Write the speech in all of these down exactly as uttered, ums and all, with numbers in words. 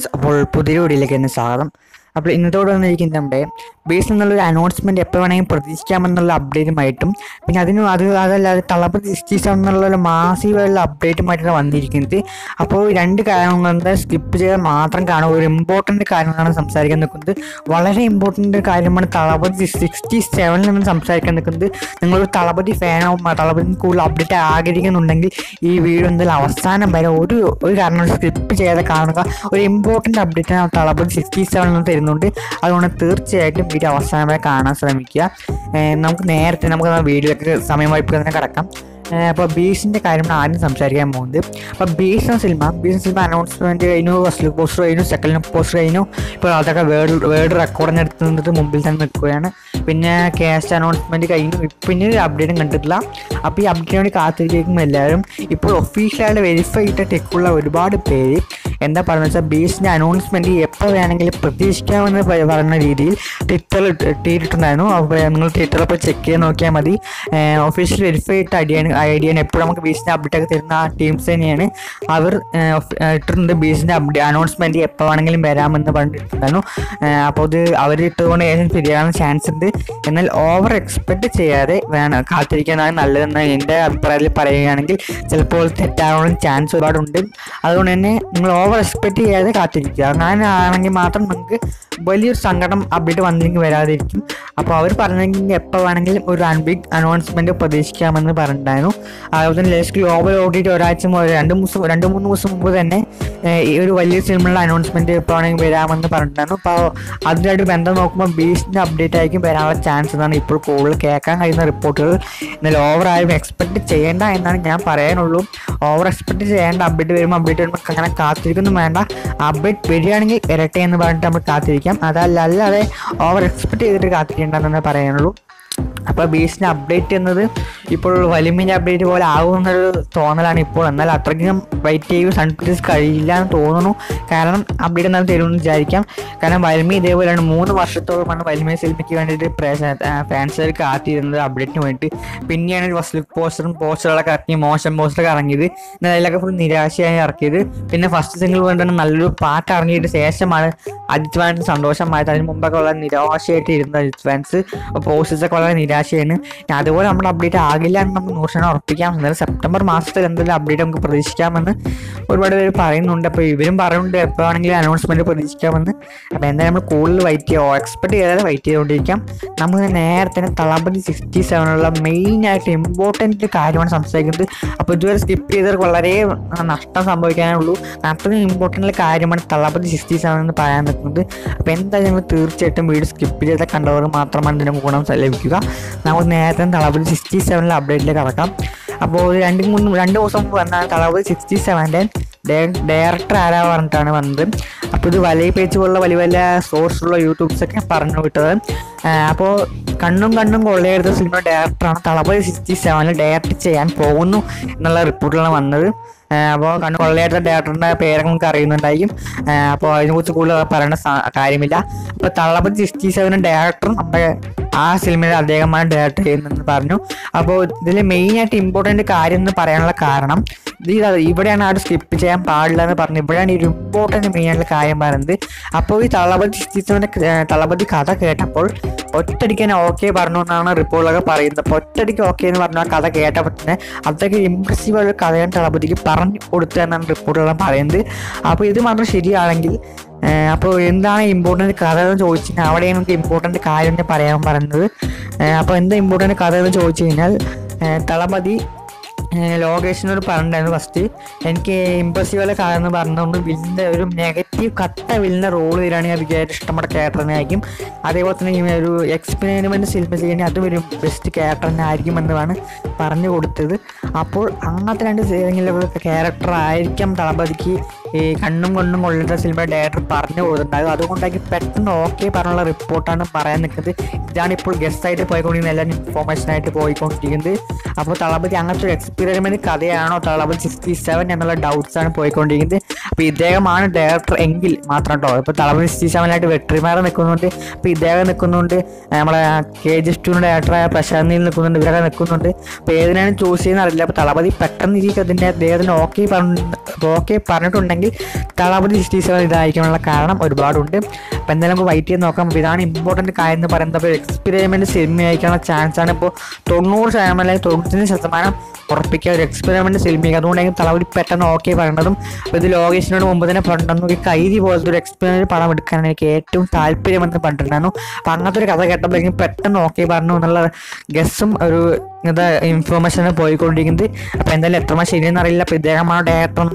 Friends, അപ്പോൾ പുതിയ വീഡിയോയിലേക്ക് തന്നെ സ്വാഗതം. അപ്പോൾ ഇന്നത്തോടെ വന്നിരിക്കുന്നത് നമ്മുടെ ബേസിൽ നിന്നുള്ളൊരു അനൗൺസ്മെൻറ്റ് എപ്പോൾ വേണമെങ്കിൽ പ്രതീക്ഷിക്കാമെന്നുള്ള അപ്ഡേറ്റുമായിട്ടും പിന്നെ അതിന് അത് അതല്ലാതെ തളപതി സിക്സ്റ്റി സെവൻ എന്നുള്ള മാസീവായുള്ള അപ്ഡേറ്റുമായിട്ടാണ് വന്നിരിക്കുന്നത്. അപ്പോൾ രണ്ട് കാര്യങ്ങളുടെ സ്കിപ്പ് ചെയ്താൽ മാത്രം കാണും. ഒരു ഇമ്പോർട്ടൻ്റ് കാര്യങ്ങളാണ് സംസാരിക്കാൻ നിൽക്കുന്നത്, വളരെ ഇമ്പോർട്ടൻ്റ് കാര്യമാണ് തളപതി സിക്സ്റ്റി സെവനിൽ നിന്ന് സംസാരിക്കാൻ നിൽക്കുന്നത്. നിങ്ങളൊരു തളപതി ഫാനോ തളപതി കൂടുതൽ അപ്ഡേറ്റ് ആഗ്രഹിക്കുന്നുണ്ടെങ്കിൽ ഈ വീഡിയോ എന്തായാലും അവസാനം വരെ ഒരു ഒരു കാരണം സ്കിപ്പ് ചെയ്യാതെ കാണുക. ഒരു ഇമ്പോർട്ടൻ്റ് അപ്ഡേറ്റാണ് തളപതി സിക്സ്റ്റി സെവനിൽ നിന്ന് തരുന്നത്, അതുകൊണ്ട് തീർച്ചയായിട്ടും വീഡിയോ അവസാനം വരെ കാണാൻ ശ്രമിക്കുക. നമുക്ക് നേരത്തെ നമുക്ക് വീഡിയോയിലേക്ക് സമയം വായ്പ തന്നെ കിടക്കാം. അപ്പോൾ ബീസിൻ്റെ കാര്യമാണ് ആദ്യം സംസാരിക്കാൻ പോകുന്നത്. അപ്പോൾ ബീസ് എന്ന സിനിമ ബീസ് എന്ന സിനിമ അനൗൺസ്മെൻറ്റ് കഴിഞ്ഞു, ഫസ്റ്റ് പോസ്റ്റർ കഴിഞ്ഞു, സെക്കൻഡ് പോസ്റ്റർ കഴിഞ്ഞു. ഇപ്പോൾ അതൊക്കെ വേൾഡ് വേൾഡ് റെക്കോർഡ് നടത്തുന്നത് മുമ്പിൽ തന്നെ നിൽക്കുകയാണ്. പിന്നെ കാസ്റ്റ് അനൗൺസ്മെൻറ്റ് കഴിഞ്ഞു, പിന്നെ ഒരു അപ്ഡേറ്റും കണ്ടിട്ടില്ല. അപ്പോൾ ഈ അപ്ഡേറ്റിന് വേണ്ടി കാത്തിരിക്കുമ്പോൾ എല്ലാവരും ഇപ്പോൾ ഒഫീഷ്യലായിട്ട് വെരിഫൈ ചെയ്ത ടെക്കുള്ള ഒരുപാട് പേര് എന്താ പറയുന്നത് വെച്ചാൽ ബീസിൻ്റെ അനൗൺസ്മെൻറ്റ് എപ്പോൾ വേണമെങ്കിലും പ്രതീക്ഷിക്കാമെന്ന് പറയുന്ന രീതിയിൽ ട്വിറ്ററിൽ ഇട്ടിട്ടുണ്ടായിരുന്നു. അപ്പോൾ നിങ്ങൾ ട്വിറ്ററിൽ പോയി ചെക്ക് ചെയ്ത് നോക്കിയാൽ മതി. ഒഫീഷ്യൽ വെരിഫൈ ചെയ്ത ഐഡിയാണ് ഐഡിയാണ് എപ്പോഴും നമുക്ക് ബീസിൻ്റെ അപ്ഡേറ്റ് തരുന്ന ആ ടീംസ് തന്നെയാണ്. അവർ ഇട്ടിട്ടുണ്ട് ബീസിൻ്റെ അപ്ഡേറ്റ് അനൗൺസ്മെൻറ്റ് എപ്പോൾ വേണമെങ്കിലും വരാമെന്ന് പറഞ്ഞിട്ടുണ്ടായിരുന്നു. അപ്പോൾ ഇത് അവർ ഇട്ടുകൊണ്ട് ഏകദേശം ശരിയാകാൻ ചാൻസ് ഉണ്ട്. എന്നാൽ ഓവർ എക്സ്പെക്റ്റ് ചെയ്യാതെ വേണം കാത്തിരിക്കാനാണ് നല്ലതെന്ന് എൻ്റെ അഭിപ്രായത്തിൽ പറയുകയാണെങ്കിൽ ചിലപ്പോൾ തെറ്റാകാനുള്ള ചാൻസ് ഒരുപാടുണ്ട്. അതുകൊണ്ട് തന്നെ നിങ്ങൾ ഓവർ എക്സ്പെക്റ്റ് ചെയ്യാതെ കാത്തിരിക്കുക. അങ്ങനെയാണെങ്കിൽ മാത്രം നമുക്ക് വലിയൊരു സങ്കടം അപ്ഡേറ്റ് വന്നില്ലെങ്കിൽ വരാതിരിക്കും. അപ്പോൾ അവർ പറഞ്ഞെങ്കിൽ എപ്പോൾ വേണമെങ്കിലും ഒരു ബിഗ് അനൗൺസ്മെൻറ്റ് പ്രതീക്ഷിക്കാമെന്ന് പറഞ്ഞിട്ടുണ്ടായിരുന്നു. അതുപോലെ തന്നെ ലേസ് ഗ്ലോബൽ ഓഡിറ്റ് ഒരാഴ്ച രണ്ട് ദിവസം രണ്ട് മൂന്ന് ദിവസം മുമ്പ് തന്നെ ഈ ഒരു വലിയ സിനിമയുടെ അനൗൺസ്മെൻറ്റ് എപ്പോൾ വേണമെങ്കിൽ വരാമെന്ന് പറഞ്ഞിട്ടുണ്ടായിരുന്നു. അപ്പോൾ അതിനായിട്ട് ബന്ധം നോക്കുമ്പോൾ ബീസിൻ്റെ അപ്ഡേറ്റ് ആയിരിക്കും വരാനുള്ള ചാൻസ് എന്നാണ് ഇപ്പോൾ കൂടുതൽ കേൾക്കാൻ കഴിയുന്ന റിപ്പോർട്ടുകൾ. എന്നാൽ ഓവറായും എക്സ്പെക്റ്റ് ചെയ്യേണ്ട എന്നാണ് ഞാൻ പറയാനുള്ളൂ. ഓവർ എക്സ്പെക്റ്റ് ചെയ്യേണ്ട അപ്ഡേറ്റ് വരുമ്പോൾ അപ്ഡേറ്റ് വരുമ്പോൾ അങ്ങനെ കാത്തിരിക്കുന്നു വേണ്ട. അപ്ഡേറ്റ് വരികയാണെങ്കിൽ വരട്ടെ എന്ന് പറഞ്ഞിട്ട് നമ്മൾ കാത്തിരിക്കാം. അതല്ല അല്ലാതെ ഓവർ എക്സ്പെക്റ്റ് ചെയ്തിട്ട് കാത്തിരിക്കേണ്ടതെന്ന് പറയാനുള്ളൂ. അപ്പോൾ ബീസിൻ്റെ അപ്ഡേറ്റ് എന്നത് ഇപ്പോൾ വലിമിൻ്റെ അപ്ഡേറ്റ് പോലെ ആകുമെന്നൊരു തോന്നലാണ് ഇപ്പോൾ. എന്നാൽ അത്രയ്ക്കും വെയിറ്റ് ചെയ്ത് സൺപ്ലീസ് കഴിയില്ല എന്ന് തോന്നുന്നു. കാരണം അപ്ഡേറ്റ് എന്നാലും തരുമെന്ന് വിചാരിക്കാം. കാരണം വലിമി ഇതേപോലെയാണ് മൂന്ന് വർഷത്തോളമാണ് വലിമി സിനിമയ്ക്ക് വേണ്ടിയിട്ട് ഫാൻസുകാർ കാത്തിരുന്നത് അപ്ഡേറ്റിന് വേണ്ടിയിട്ട്. പിന്നെയാണ് ഒരു ഫസ്റ്റ് ലുക്ക് പോസ്റ്ററും പോസ്റ്ററുകളൊക്കെ ഇറക്കി, മോശം പോസ്റ്ററൊക്കെ ഇറങ്ങിയത്. എന്നാൽ അതിലൊക്കെ ഫുൾ നിരാശയായി ഇറക്കിയത്. പിന്നെ ഫസ്റ്റ് സിംഗിൾ വേണ്ടിയാണ് നല്ലൊരു പാട്ട് ഇറങ്ങിയിട്ട് ശേഷമാണ് അജിത് ഫാൻസ് സന്തോഷമായത്. അതിന് മുമ്പൊക്കെ വളരെ നിരാശയായിട്ട് ഇരുന്നത് അജിത് ഫാൻസ് പോസ്റ്റേഴ്സൊക്കെ വളരെ നിരാശയാണ്. അതുപോലെ നമ്മുടെ അപ്ഡേറ്റ് ആകില്ല എന്ന് നമുക്ക് നൂറ് ശതമാനം ഉറപ്പിക്കാം. എന്നാലും സെപ്റ്റംബർ മാസത്തിൽ എന്തെങ്കിലും അപ്ഡേറ്റ് നമുക്ക് പ്രതീക്ഷിക്കാമെന്ന് ഒരുപാട് പേര് പറയുന്നുണ്ട്. അപ്പോൾ ഇവരും പറയുന്നുണ്ട് എപ്പോൾ ആണെങ്കിലും അനൗൺസ്മെൻറ്റ് പ്രതീക്ഷിക്കാമെന്ന്. അപ്പോൾ എന്തായാലും നമ്മൾ കൂടുതൽ വെയിറ്റ് ചെയ്യുക, എക്സ്പെക്ട് ചെയ്താൽ വെയിറ്റ് ചെയ്തുകൊണ്ടിരിക്കാം. നമ്മൾ നേരത്തെ തളാമ്പതി സിക്സ്റ്റി സെവനുള്ള മെയിനായിട്ട് ഇമ്പോർട്ടൻ്റ് കാര്യമാണ് സംസാരിക്കുന്നത്. അപ്പോൾ ഇതുവരെ സ്കിപ്പ് ചെയ്തവർക്ക് വളരെ നഷ്ടം സംഭവിക്കാനുള്ളൂ. അത്രയും ഇമ്പോർട്ടൻ്റ് കാര്യമാണ് തളാമ്പതി സിക്സ്റ്റി സെവൻ എന്ന് പറയാൻ നിൽക്കുന്നത്. അപ്പോൾ എന്തായാലും നിങ്ങൾ തീർച്ചയായിട്ടും വീഡിയോ സ്കിപ്പ് ചെയ്ത കണ്ടവർക്ക് മാത്രമാണ് ഇതിന് ഗുണം ലഭിക്കുക. നമുക്ക് നേരത്തെ തളാപതി സിക്സ്റ്റി സെവനിലെ അപ്ഡേറ്റിലേക്ക് ഇറക്കാം. അപ്പോൾ രണ്ട് മൂന്ന് രണ്ട് ദിവസം മുമ്പ് വന്നാണ് തളാപതി സിക്സ്റ്റി സെവൻ്റെ ഡയറക്ടർ ആരാ പറഞ്ഞിട്ടാണ് വന്നത്. അപ്പോൾ ഇത് വലിയ പേജ് പോലുള്ള വലിയ വലിയ സോഴ്സുള്ള യൂട്യൂബ്സൊക്കെ പറഞ്ഞു വിട്ടത്. അപ്പോൾ കണ്ണും കണ്ണും കൊള്ളയെടുത്ത സിനിമ ഡയറക്ടറാണ് തളാപതി സിക്സ്റ്റി സെവനിൽ ഡയറക്റ്റ് ചെയ്യാൻ പോകുന്നു എന്നുള്ള റിപ്പോർട്ടിലാണ് വന്നത്. അപ്പോൾ കണ്ണു കൊള്ളയായിട്ടുള്ള ഡയറക്ടറിൻ്റെ പേരൊക്കെ നമുക്ക് അറിയുന്നുണ്ടായിരിക്കും. അപ്പോൾ അതിനെക്കുറിച്ച് കൂടുതൽ പറയേണ്ട കാര്യമില്ല. അപ്പോൾ തളാപതി സിക്സ്റ്റി സെവൻ ഡയറക്ടറും നമ്മുടെ ആ സിനിമയിൽ അദ്ദേഹമാണ് ഡയറക്റ്റ് ചെയ്യുന്നതെന്ന് പറഞ്ഞു. അപ്പോൾ ഇതിൽ മെയിനായിട്ട് ഇമ്പോർട്ടൻ്റ് കാര്യം എന്ന് പറയാനുള്ള കാരണം ഇത് ഇവിടെയാണ് ആരും സ്കിപ്പ് ചെയ്യാൻ പാടില്ല എന്ന് പറഞ്ഞു. ഇവിടെയാണ് ഒരു ഇമ്പോർട്ടൻ്റ് മെയിനായിട്ടുള്ള കാര്യം പറയുന്നത്. അപ്പോൾ ഈ തളാപതി സിക്സ്റ്റി സെവൻ്റെ തളാപതി കഥ കേട്ടപ്പോൾ ഒറ്റയടിക്ക് തന്നെ ഓക്കെ പറഞ്ഞു എന്നാണ് റിപ്പോർട്ടിലൊക്കെ പറയുന്നത്. അപ്പോൾ ഒറ്റയടിക്ക് ഓക്കെ എന്ന് പറഞ്ഞ കഥ കേട്ടപ്പോൾ തന്നെ അത്രയ്ക്ക് ഇംപ്രസീവായൊരു കഥയാണ് തളാപതിക്ക് പറഞ്ഞു കൊടുത്തു എന്നാണ് റിപ്പോർട്ടുകളും പറയുന്നത്. അപ്പോൾ ഇത് മാത്രം ശരിയാണെങ്കിൽ അപ്പോൾ എന്താണ് ഇമ്പോർട്ടൻ്റ് കഥ എന്ന് ചോദിച്ചു കഴിഞ്ഞാൽ അവിടെ നമുക്ക് ഇമ്പോർട്ടൻ്റ് കാര്യം തന്നെ പറയാൻ പറയുന്നത്. അപ്പോൾ എന്താ ഇമ്പോർട്ടൻ്റ് കഥ എന്ന് ചോദിച്ചു കഴിഞ്ഞാൽ തളാപതി ലോകേഷിനോട് പറഞ്ഞിട്ടുണ്ടായിരുന്നു ഫസ്റ്റ് എനിക്ക് ഇംപ്രസീവായ കഥ എന്ന് പറഞ്ഞുകൊണ്ട് വില്ലിൻ്റെ ഒരു നെഗറ്റീവ് കട്ട വില്ലിൻ്റെ റോൾ തരാണെങ്കിൽ അത് വിചാരിച്ച ഇഷ്ടപ്പെട്ട ക്യാരക്ടർ തന്നെ ആയിരിക്കും. അതേപോലെ തന്നെ ഒരു എക്സ്പെരിമെൻ്റ് സിനിമ ചെയ്യണേ അതും ഒരു ബെസ്റ്റ് ക്യാരക്ടർ തന്നെ ആയിരിക്കും എന്നാണ് പറഞ്ഞു കൊടുത്തത്. അപ്പോൾ അങ്ങനത്തെ രണ്ട് ഏതെങ്കിലും ക്യാരക്ടർ ആയിരിക്കാം തളാപതിക്ക് ഈ കണ്ണും കണ്ണും കൊള്ളുന്ന സിനിമ ഡയറക്ടർ പറഞ്ഞു കൊടുത്തിട്ടുണ്ടായിരുന്നു. അതുകൊണ്ടായിരിക്കും പെട്ടെന്ന് ഓക്കെ പറഞ്ഞുള്ള റിപ്പോർട്ടാണ് പറയാൻ നിൽക്കുന്നത്. ഇതാണ് ഇപ്പോൾ ഗസ്റ്റായിട്ട് പോയിക്കൊണ്ടിരിക്കുന്ന എല്ലാ ഇൻഫോർമേഷനായിട്ട് പോയിക്കൊണ്ടിരിക്കുന്നത്. അപ്പോൾ തളാപതി അങ്ങനത്തെ ഒരു എക്സ്പെരിമെൻ്റ് കഥയാണോ തളാപതി സിക്സ്റ്റി സെവൻ എന്നുള്ള ഡൗട്ട്സാണ് പോയിക്കൊണ്ടിരിക്കുന്നത്. അപ്പോൾ ഇദ്ദേഹമാണ് ഡയറക്ടർ എങ്കിൽ മാത്രം കേട്ടോ. ഇപ്പോൾ തളപതി സിക്സ്റ്റി സെവനിലായിട്ട് വെട്രിമാർ നിൽക്കുന്നുണ്ട്, ഇപ്പോൾ ഇദ്ദേഹം നിൽക്കുന്നുണ്ട്, നമ്മളെ കെ ജി സ്റ്റുവിൻ്റെ ഡയറക്ടറായ പ്രശാന്തിൽ നിൽക്കുന്നുണ്ട്, ഇവരൊക്കെ നിൽക്കുന്നുണ്ട്. അപ്പോൾ ഏതിനാണ് ചൂസ് ചെയ്യുന്ന അറിയില്ല. അപ്പോൾ തളപതി പെട്ടെന്ന് ഈ ഇതിൻ്റെ അദ്ദേഹത്തിന് ഓക്കെ പറഞ്ഞു ഓക്കെ പറഞ്ഞിട്ടുണ്ടെങ്കിൽ തളപതി സിക്സ്റ്റി സെവൻ ഇതായിരിക്കാനുള്ള കാരണം ഒരുപാടുണ്ട്. അപ്പോൾ എന്തായാലും നമുക്ക് വെയിറ്റ് ചെയ്ത് നോക്കാം. അപ്പോൾ ഇതാണ് ഇമ്പോർട്ടൻറ്റ് കാര്യം എന്ന് പറയുന്നത്. അപ്പോൾ എക്സ്പെരിമെൻറ്റ് സിനിമ ആയിരിക്കാനുള്ള ചാൻസാണ് ഇപ്പോൾ തൊണ്ണൂറ് ശതമാനം അല്ലെങ്കിൽ തൊണ്ണൂറ്റഞ്ച് ശതമാനം ഉറപ്പിക്കുക ഒരു എക്സ്പെരിമെൻറ്റ് സിനിമയ്ക്ക്. അതുകൊണ്ടായിരിക്കും തളപതി പെട്ടെന്ന് ഓക്കെ പറയണതും. അപ്പോൾ ഇത് ലോകേഷിനോട് മുമ്പ് തന്നെ പറഞ്ഞിട്ടുണ്ടെന്ന് നോക്കി കൈതി പോലത്തെ ഒരു എക്സ്പെരിമെൻറ്റ് പടം എടുക്കാൻ എനിക്ക് ഏറ്റവും താല്പര്യമെന്ന് പറഞ്ഞിട്ടുണ്ടായിരുന്നു. അപ്പോൾ അങ്ങനത്തെ ഒരു കഥ കേട്ടപ്പോഴേക്കും പെട്ടെന്ന് ഓക്കെ പറഞ്ഞു എന്നുള്ള ഗസ്സും ഒരു ഇത് ഇൻഫോർമേഷനാണ് പോയിക്കൊണ്ടിരിക്കുന്നത്. അപ്പോൾ എന്തായാലും എത്രമാ ശരിയെന്ന് അറിയില്ല. അപ്പോൾ ഇദ്ദേഹമാണ് ഡയറക്ടർ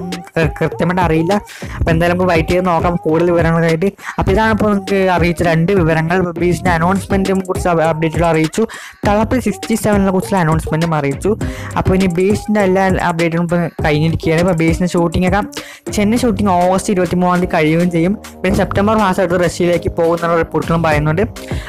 കൃത്യമായിട്ട് അറിയില്ല. അപ്പോൾ എന്തായാലും നമുക്ക് വെയിറ്റ് ചെയ്ത് നോക്കാം കൂടുതൽ വിവരങ്ങളായിട്ട്. അപ്പോൾ ഇതാണ് ഇപ്പോൾ നമുക്ക് അറിയിച്ച രണ്ട് വിവരങ്ങൾ. ബീസിൻ്റെ അനൗൺസ്മെൻറ്റും കുറിച്ച് അപ്ഡേറ്റുകൾ അറിയിച്ചു, തളപ്പതി സിക്സ്റ്റി സെവനിനെ കുറിച്ചുള്ള അനൗൺസ്മെൻറ്റും അറിയിച്ചു. അപ്പോൾ ഇനി ബീസിൻ്റെ എല്ലാ അപ്ഡേറ്റും ഇപ്പോൾ കഴിഞ്ഞിരിക്കുകയാണ്. ഇപ്പോൾ ബീസിൻ്റെ ഷൂട്ടിങ്ങൊക്കെ ചെന്നൈ ഷൂട്ടിംഗ് ഓഗസ്റ്റ് ഇരുപത്തി മൂന്നാം തീയതി കഴിയുകയും ചെയ്യും. പിന്നെ സെപ്റ്റംബർ മാസമായിട്ട് റഷ്യയിലേക്ക് പോകുന്ന റിപ്പോർട്ടുകളും പറയുന്നുണ്ട്.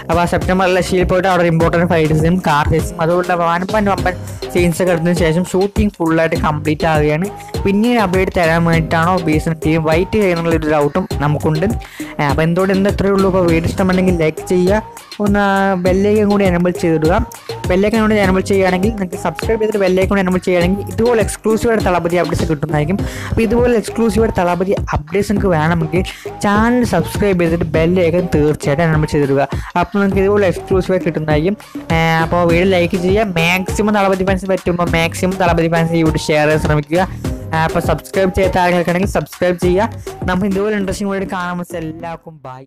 അപ്പോൾ ആ സെപ്റ്റംബറിൽ റഷ്യയിൽ പോയിട്ട് അവിടെ ഇമ്പോർട്ടൻറ്റ് ഫൈറ്റ്സും കാർ റേസും അതുപോലെ വമ്പൻ വമ്പൻ സീൻസൊക്കെ എടുത്തതിന് ശേഷം ഷൂട്ടിംഗ് ഫുള്ളായിട്ട് കംപ്ലീറ്റ് ആവുകയാണ്. പിന്നീട് അപ്ഡേറ്റ് തരാൻ വേണ്ടിയിട്ടാണോ ബീസിന് ടീം വൈറ്റ് ചെയ്യുന്നുള്ളൊരു ഡൗട്ടും നമുക്കുണ്ട്. അപ്പോൾ എന്തുകൊണ്ട് എന്ത് എത്രയേ ഉള്ളൂ. ഇപ്പോൾ വീഡിയോ ഇഷ്ടമുണ്ടെങ്കിൽ ലൈക്ക് ചെയ്യുക, ഒന്ന് ബെല്ലേക്കും കൂടി എനബിൾ ചെയ്തിടുക. ബെല്ലേക്കും കൂടി എനബിൾ ചെയ്യുകയാണെങ്കിൽ നിങ്ങൾക്ക് സബ്സ്ക്രൈബ് ചെയ്തിട്ട് ബെല്ലേക്കും കൂടി എനബിൾ ചെയ്യുകയാണെങ്കിൽ ഇതുപോലെ എക്സ്ക്ലൂസീവായിട്ട് തളപതി അപ്ഡേറ്റ്സ് കിട്ടുന്നതായിരിക്കും. അപ്പോൾ ഇതുപോലെ എക്സ്ക്ലൂസീവായിട്ട് തളപതി അപ്ഡേറ്റ്സ് നിങ്ങൾക്ക് വേണമെങ്കിൽ ചാനൽ സബ്സ്ക്രൈബ് ചെയ്തിട്ട് ബെല്ലേക്കും തീർച്ചയായിട്ടും എനബിൾ ചെയ്തിടുക. അപ്പോൾ നിങ്ങൾക്ക് ഇതുപോലെ എക്സ്ക്ലൂസീവായി കിട്ടുന്നതായിരിക്കും. അപ്പോൾ വീഡിയോ ലൈക്ക് ചെയ്യുക, മാക്സിമം തളപതി ഫാൻസ് പറ്റുമ്പോൾ മാക്സിമം തളപതി ഫാൻസ് ഇവിടെ ഷെയർ ചെയ്യാൻ ശ്രമിക്കുക. അപ്പോൾ സബ്സ്ക്രൈബ് ചെയ്യാത്ത ആളുകൾക്കാണെങ്കിൽ സബ്സ്ക്രൈബ് ചെയ്യുക. നമ്മൾ ഇതുപോലെ ഇൻട്രസ്റ്റിംഗ് കൂടി കാണുമ്പോൾ എല്ലാവർക്കും ബൈ.